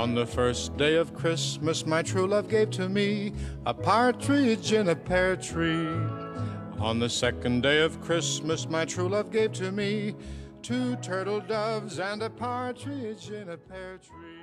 On the first day of Christmas, my true love gave to me a partridge in a pear tree. On the second day of Christmas, my true love gave to me two turtle doves and a partridge in a pear tree.